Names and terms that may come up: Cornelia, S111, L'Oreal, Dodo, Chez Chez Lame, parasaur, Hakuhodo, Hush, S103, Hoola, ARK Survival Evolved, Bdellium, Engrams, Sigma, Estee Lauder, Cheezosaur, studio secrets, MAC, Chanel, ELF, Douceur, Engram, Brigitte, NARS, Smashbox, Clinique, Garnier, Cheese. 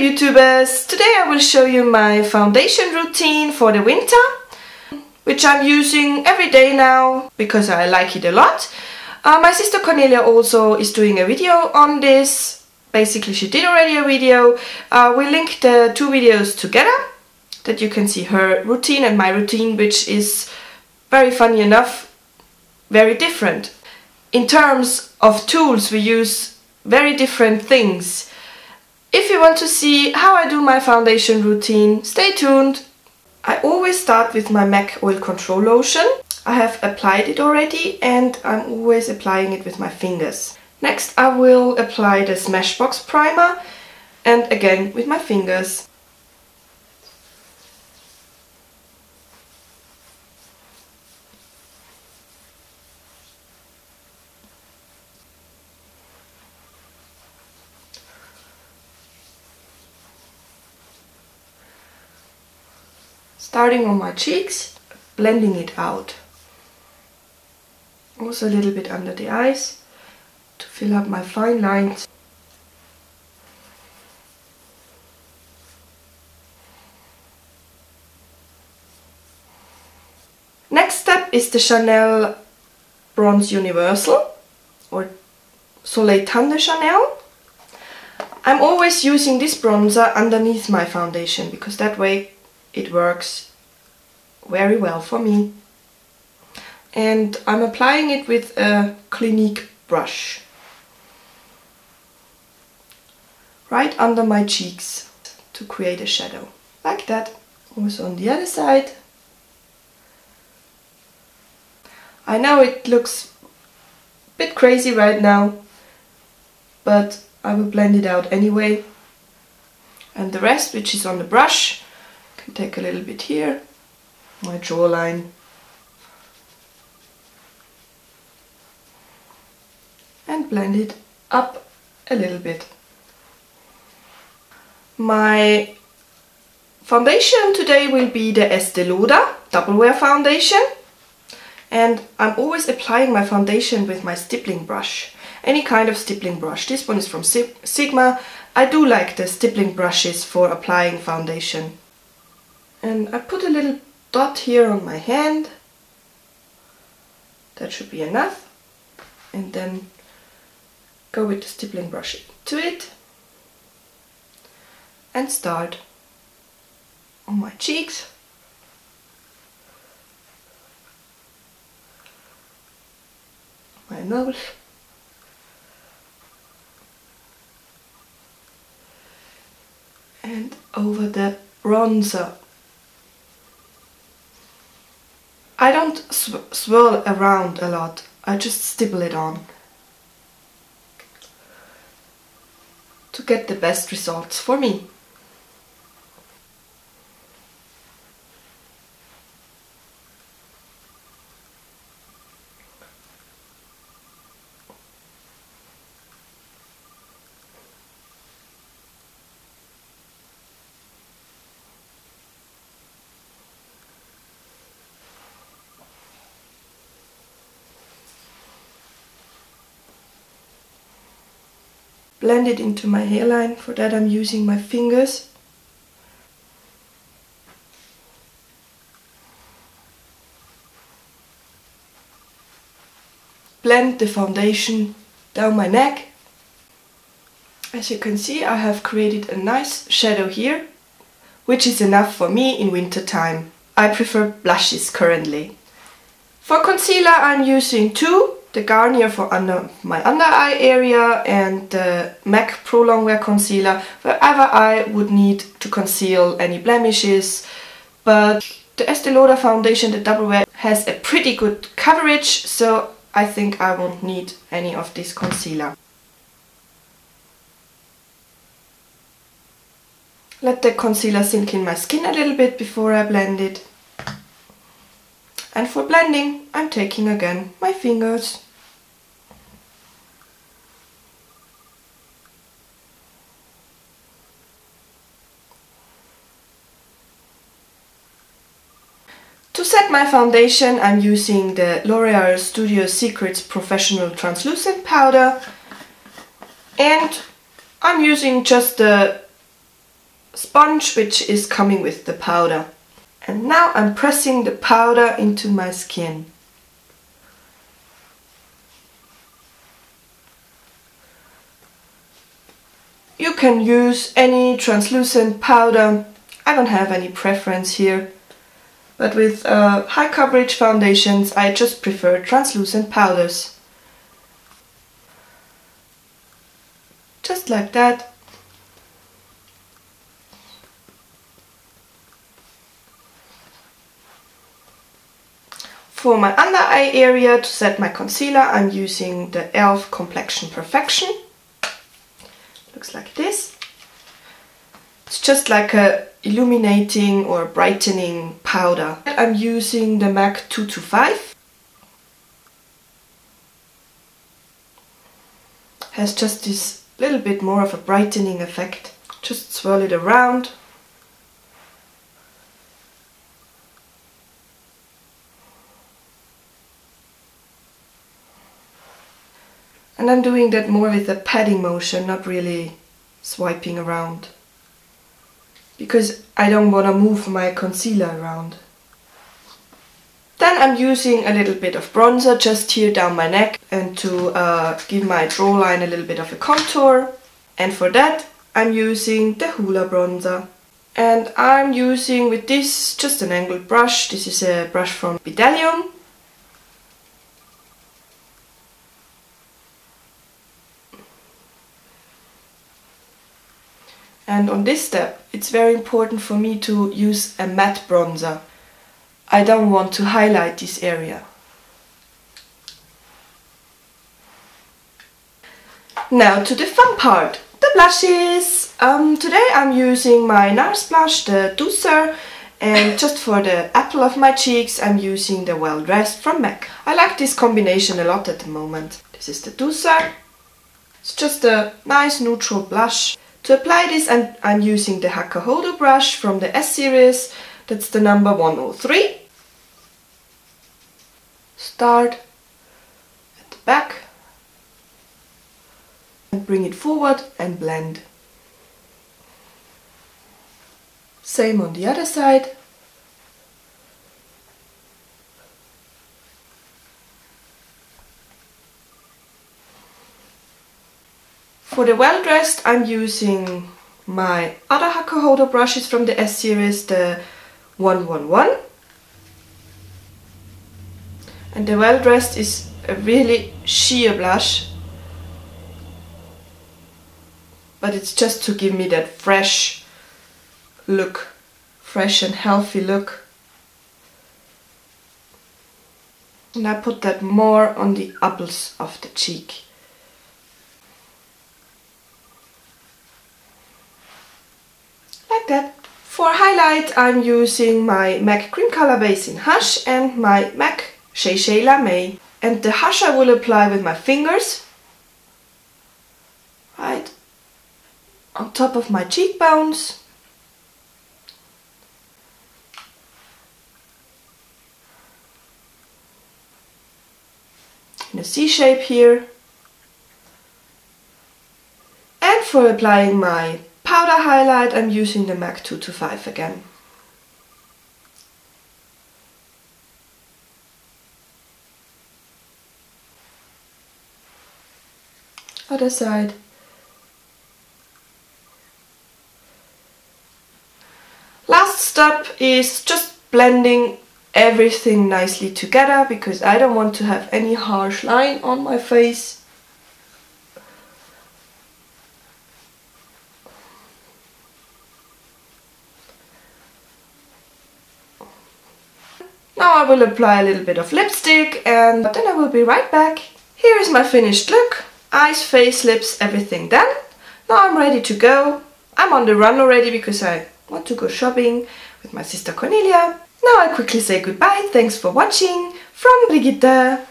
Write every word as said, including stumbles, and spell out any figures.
YouTubers! Today I will show you my foundation routine for the winter, which I'm using every day now because I like it a lot. Uh, my sister Cornelia also is doing a video on this. Basically she did already a video. Uh, we linked the two videos together that you can see her routine and my routine, which is very funny enough, very different. In terms of tools we use very different things. If you want to see how I do my foundation routine, stay tuned. I always start with my MAC oil control lotion. I have applied it already and I'm always applying it with my fingers. Next I will apply the Smashbox primer and again with my fingers. Starting on my cheeks, blending it out. Also a little bit under the eyes to fill up my fine lines. Next step is the Chanel Bronze Universal or Soleil Tendre Chanel. I'm always using this bronzer underneath my foundation because that way it works very well for me. And I'm applying it with a Clinique brush. Right under my cheeks to create a shadow. Like that. Also on the other side. I know it looks a bit crazy right now, but I will blend it out anyway. And the rest, which is on the brush, take a little bit here, my jawline, and blend it up a little bit. My foundation today will be the Estee Lauder Double Wear Foundation, and I'm always applying my foundation with my stippling brush, any kind of stippling brush. This one is from Sigma. I do like the stippling brushes for applying foundation. And I put a little dot here on my hand, that should be enough, and then go with the stippling brush to it and start on my cheeks. My nose. And over the bronzer. I don't sw swirl around a lot, I just stipple it on to get the best results for me. Blend it into my hairline, for that I'm using my fingers. Blend the foundation down my neck. As you can see, I have created a nice shadow here, which is enough for me in winter time. I prefer blushes currently. For concealer I'm using two. The Garnier for under my under eye area and the MAC Pro Longwear Concealer wherever I would need to conceal any blemishes. But the Estee Lauder foundation, the Double Wear, has a pretty good coverage, so I think I won't need any of this concealer. Let the concealer sink in my skin a little bit before I blend it. And for blending, I'm taking again my fingers. To set my foundation, I'm using the L'Oreal Studio Secrets Professional Translucent Powder. And I'm using just the sponge which is coming with the powder. And now I'm pressing the powder into my skin. You can use any translucent powder, I don't have any preference here. But with uh, high coverage foundations, I just prefer translucent powders. Just like that. For my under eye area, to set my concealer, I'm using the E L F Complexion Perfection. Looks like this. It's just like a illuminating or brightening powder. I'm using the M A C two two five. Has just this little bit more of a brightening effect. Just swirl it around. And I'm doing that more with a patting motion, not really swiping around, because I don't want to move my concealer around. Then I'm using a little bit of bronzer just here down my neck and to uh, give my jawline a little bit of a contour. And for that I'm using the Hoola bronzer. And I'm using with this just an angled brush. This is a brush from Bdellium. And on this step, it's very important for me to use a matte bronzer. I don't want to highlight this area. Now to the fun part, the blushes! Um, today I'm using my NARS blush, the Douceur, and just for the apple of my cheeks I'm using the Well Dressed from M A C. I like this combination a lot at the moment. This is the Douceur. It's just a nice neutral blush. To apply this, I'm, I'm using the Hakuhodo brush from the S-Series, that's the number one oh three. Start at the back and bring it forward and blend. Same on the other side. For the Well Dressed, I'm using my other Hakuhodo brushes from the S-Series, the one one one. And the Well Dressed is a really sheer blush, but it's just to give me that fresh look, fresh and healthy look. And I put that more on the apples of the cheek. That. For highlight, I'm using my M A C cream color base in Hush and my M A C Chez Chez Lame. And the Hush I will apply with my fingers, right on top of my cheekbones. In a C shape here. And for applying my powder highlight, I'm using the M A C two two five again. Other side. Last step is just blending everything nicely together, because I don't want to have any harsh line on my face. Now I will apply a little bit of lipstick and then I will be right back. Here is my finished look. Eyes, face, lips, everything done. Now I'm ready to go. I'm on the run already because I want to go shopping with my sister Cornelia. Now I quickly say goodbye. Thanks for watching. From Brigitte.